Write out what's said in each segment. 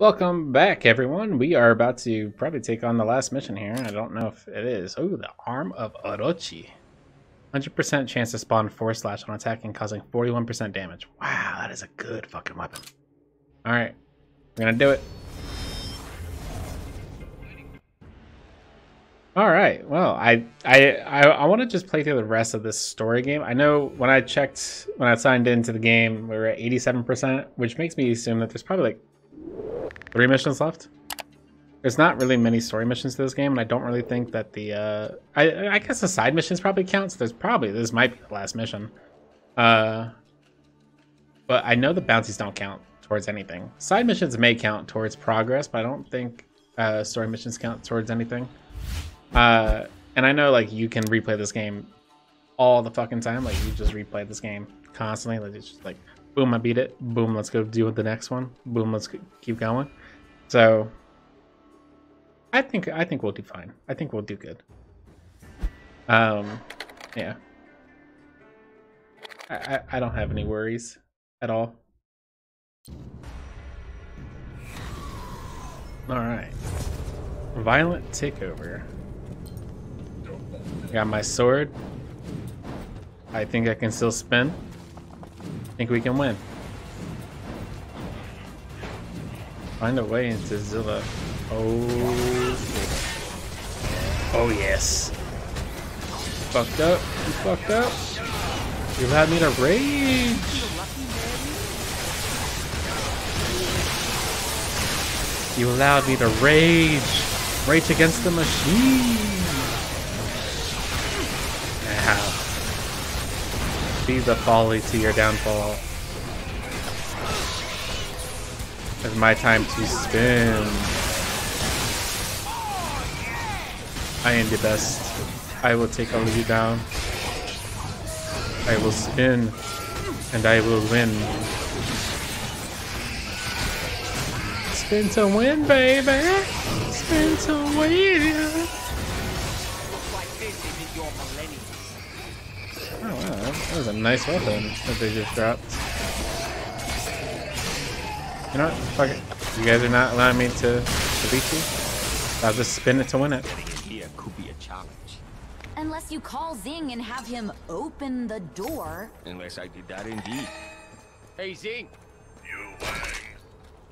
Welcome back, everyone. We are about to probably take on the last mission here. I don't know if it is. Oh, the Arm of Orochi. 100% chance to spawn 4/ on attacking, causing 41% damage. Wow, that is a good fucking weapon. All right, we're gonna do it. All right. Well, I want to just play through the rest of this story game. I know when I checked, when I signed into the game, we were at 87%, which makes me assume that there's probably like 3 missions left. There's not really many story missions to this game, and I don't really think that the I guess the side missions probably counts. There's probably, this might be the last mission, but I know the bounties don't count towards anything. Side missions may count towards progress, but I don't think story missions count towards anything. And I know, like, you can replay this game all the fucking time. Like, you just replay this game constantly. Like, it's just like, boom, I beat it. Boom, let's go deal with the next one. Boom, let's keep going. So I think we'll do fine. I think we'll do good. Yeah. I don't have any worries at all. All right. Violent takeover. Got my sword. I think I can still spin. I think we can win. Find a way into Zilla. Oh. Oh yes. Fucked up. You fucked up. You had me to rage. You allowed me to rage. Rage against the machine. Ow. The folly to your downfall. It's my time to spin. I am the best. I will take all of you down. I will spin and I will win. Spin to win, baby. Spin to win. Oh wow, that was a nice weapon that they just dropped. You know what? Fuck it. You guys are not allowing me to beat you. I'll just spin it to win it. Here could be a challenge. Unless you call Zing and have him open the door. Unless I did that indeed. Hey Zing. You Wang.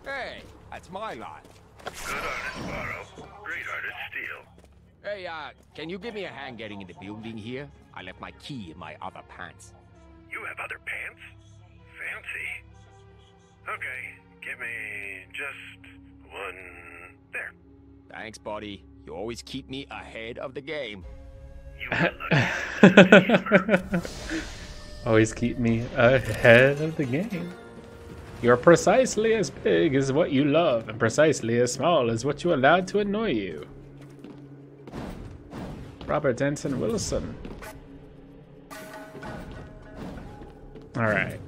Hey, that's my lot. Good artist borrow, great artist steal. Hey, can you give me a hand getting in the building here? I left my key in my other pants. You have other pants? Fancy. Okay, give me just one. There. Thanks, buddy. You always keep me ahead of the game. You are lucky. Always keep me ahead of the game. You're precisely as big as what you love, and precisely as small as what you allowed to annoy you. Robert Denton Wilson. Alright.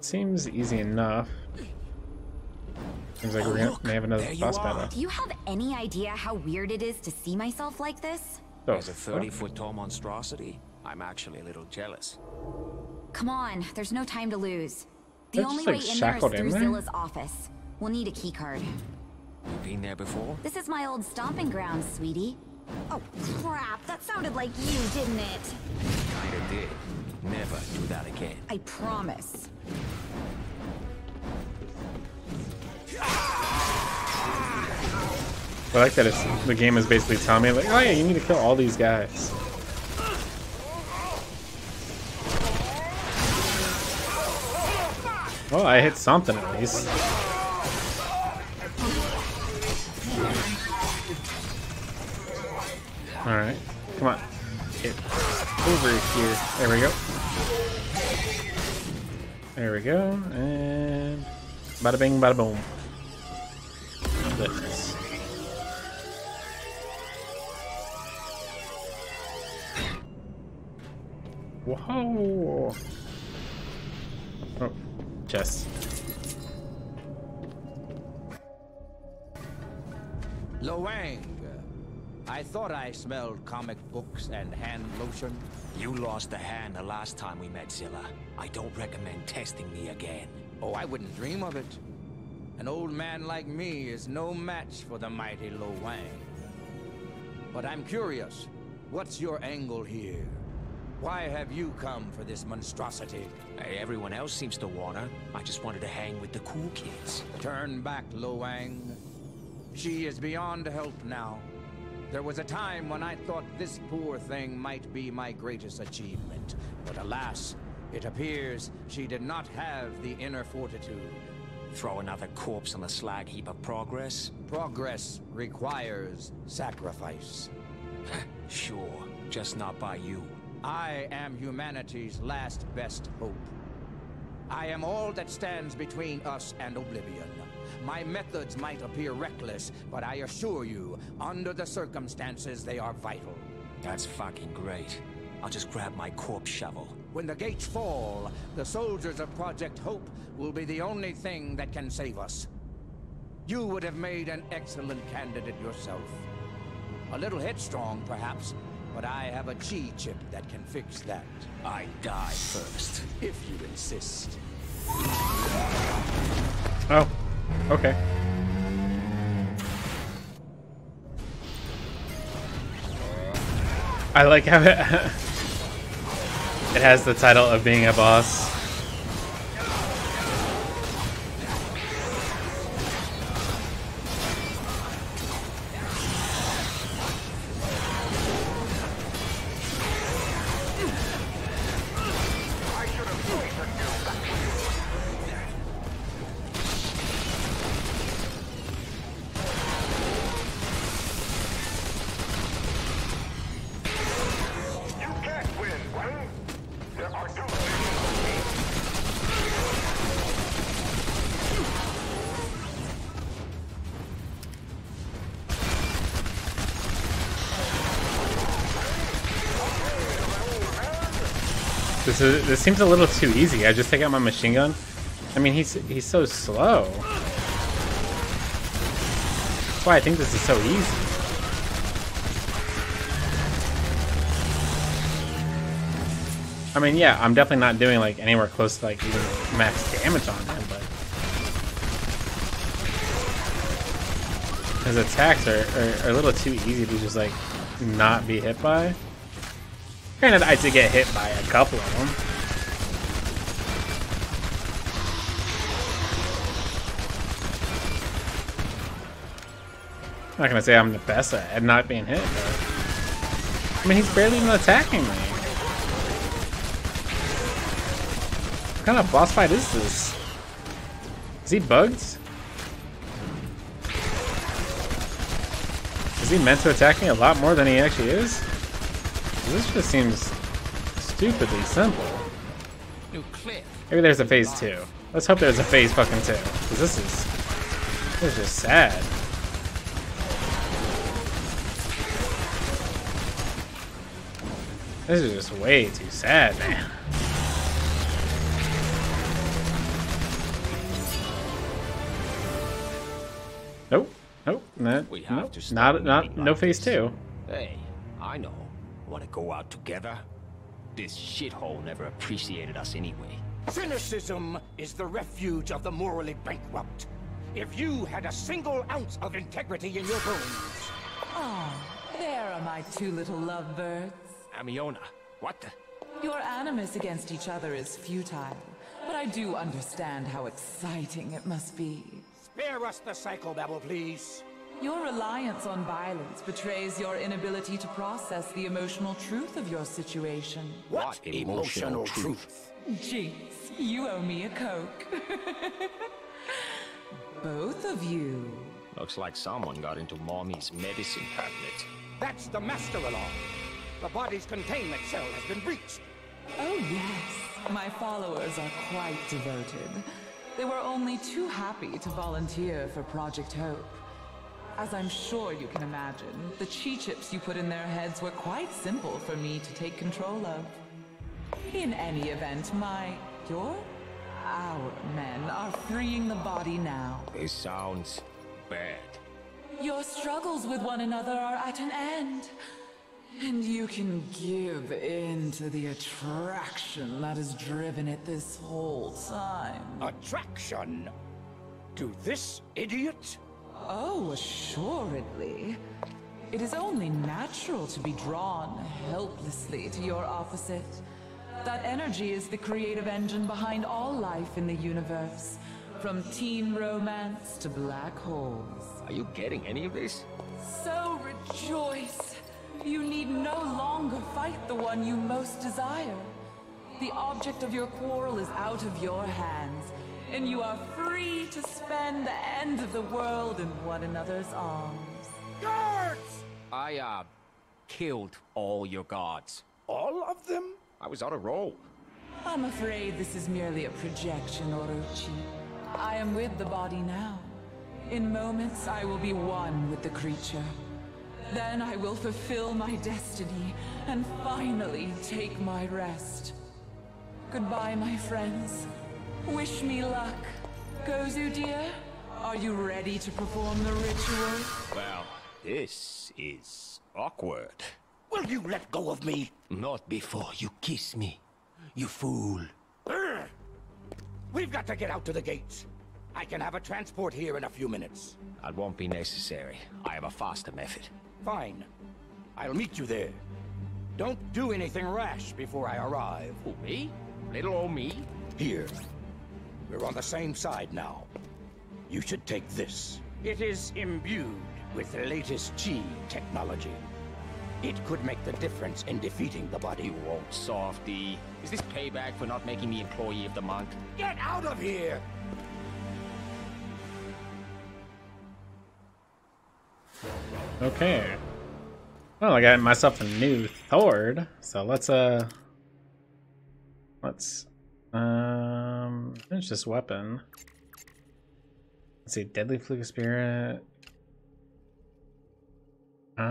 Seems easy enough. Seems like we may have another boss battle. Do you have any idea how weird it is to see myself like this? As a 30-foot tall monstrosity, I'm actually a little jealous. Come on, there's no time to lose. The only way in there is through Zilla's office. We'll need a key card. You've been there before? This is my old stomping ground, sweetie. Oh crap, that sounded like you, didn't it? Kinda did. Never do that again. I promise. I like that it's, the game is basically telling me, like, oh yeah, you need to kill all these guys. Well, I hit something at least. Alright, come on. Get over here. There we go. There we go. And bada bing, bada boom. Delicious. Whoa. Oh, chest. Lo Wang. I thought I smelled comic books and hand lotion. You lost a hand the last time we met, Zilla. I don't recommend testing me again. Oh, I wouldn't dream of it. An old man like me is no match for the mighty Lo Wang. But I'm curious, what's your angle here? Why have you come for this monstrosity? Hey, everyone else seems to want her. I just wanted to hang with the cool kids. Turn back, Lo Wang. She is beyond help now. There was a time when I thought this poor thing might be my greatest achievement. But alas, it appears she did not have the inner fortitude. Throw another corpse on the slag heap of progress? Progress requires sacrifice. Sure, just not by you. I am humanity's last best hope. I am all that stands between us and oblivion. My methods might appear reckless, but I assure you, under the circumstances, they are vital. That's fucking great. I'll just grab my corpse shovel. When the gates fall, the soldiers of Project Hope will be the only thing that can save us. You would have made an excellent candidate yourself. A little headstrong, perhaps, but I have a Chi-chip that can fix that. I die first, if you insist. Oh, okay. I like how it, it has the title of being a boss. This seems a little too easy. I just take out my machine gun. I mean, he's so slow. That's why I think this is so easy. I mean, yeah, I'm definitely not doing like anywhere close to like even max damage on him, but his attacks are a little too easy to just like not be hit by. Granted, I did get hit by a couple of them. I'm not gonna say I'm the best at not being hit, but I mean, he's barely even attacking me. What kind of boss fight is this? Is he bugged? Is he meant to attack me a lot more than he actually is? This just seems stupidly simple. Maybe there's a phase 2. Let's hope there's a phase fucking 2. Because this is just sad. This is just way too sad, man. Nope. Nope. No phase 2. Hey, I know. Want to go out together? This shithole never appreciated us anyway. Cynicism is the refuge of the morally bankrupt. If you had a single ounce of integrity in your bones. Oh, there are my two little lovebirds. Amiona, what the? Your animus against each other is futile, but I do understand how exciting it must be. Spare us the psychobabble, please. Your reliance on violence betrays your inability to process the emotional truth of your situation. What emotional truth? Jeez, you owe me a Coke. Both of you. Looks like someone got into Mommy's medicine cabinet. That's the master alarm. The body's containment cell has been breached. Oh yes, my followers are quite devoted. They were only too happy to volunteer for Project Hope. As I'm sure you can imagine, the Chi-chips you put in their heads were quite simple for me to take control of. In any event, our men are freeing the body now. This sounds bad. Your struggles with one another are at an end. And you can give in to the attraction that has driven it this whole time. Attraction? to this idiot? Oh, assuredly. It is only natural to be drawn helplessly to your opposite. That energy is the creative engine behind all life in the universe, from teen romance to black holes. Are you getting any of this? So rejoice! You need no longer fight the one you most desire. The object of your quarrel is out of your hands, and you are free to spend the end of the world in one another's arms. Guards! I, killed all your guards. All of them? I was on a roll. I'm afraid this is merely a projection, Orochi. I am with the body now. In moments, I will be one with the creature. Then I will fulfill my destiny and finally take my rest. Goodbye, my friends. Wish me luck. Gozu, dear, are you ready to perform the ritual? Well, this is awkward. Will you let go of me? Not before you kiss me, you fool. Urgh! We've got to get out to the gates. I can have a transport here in a few minutes. That won't be necessary. I have a faster method. Fine. I'll meet you there. Don't do anything rash before I arrive. Who, me? Little old me? Here. We're on the same side now. You should take this. It is imbued with the latest Chi technology. It could make the difference in defeating the body. You old softy. Is this payback for not making me employee of the month? Get out of here! Okay. Well, I got myself a new sword, so let's finish this weapon. Let's see, Deadly Fluke Spirit. We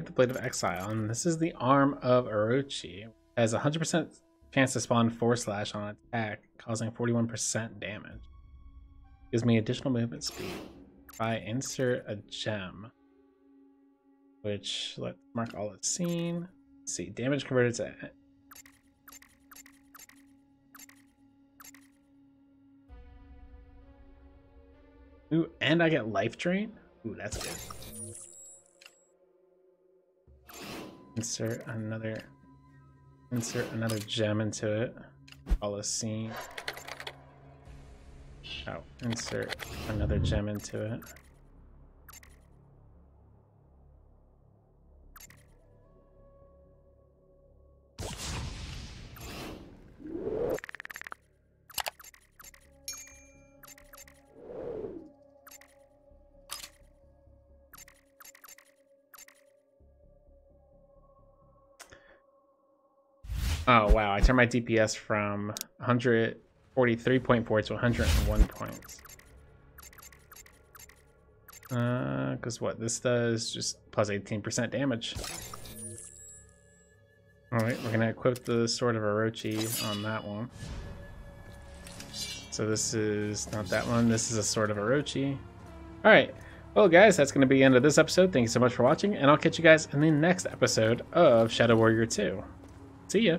have the Blade of Exile, and this is the Arm of Orochi. It has 100% chance to spawn 4 slash on an attack, causing 41% damage. Gives me additional movement speed. If I insert a gem, which let's mark all it's seen. Let's see, damage converted to. Ooh, and I get life drain. Ooh, that's good. Insert another gem into it. All is seen. Oh, insert another gem into it. Oh wow, I turned my DPS from 143.4 to 101 points. Cause what this does just plus 18% damage. Alright, we're gonna equip the Sword of Orochi on that one. So this is not that one, this is a Sword of Orochi. Alright, well guys, that's gonna be the end of this episode. Thank you so much for watching, and I'll catch you guys in the next episode of Shadow Warrior 2. See ya.